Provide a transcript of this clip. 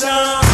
Time.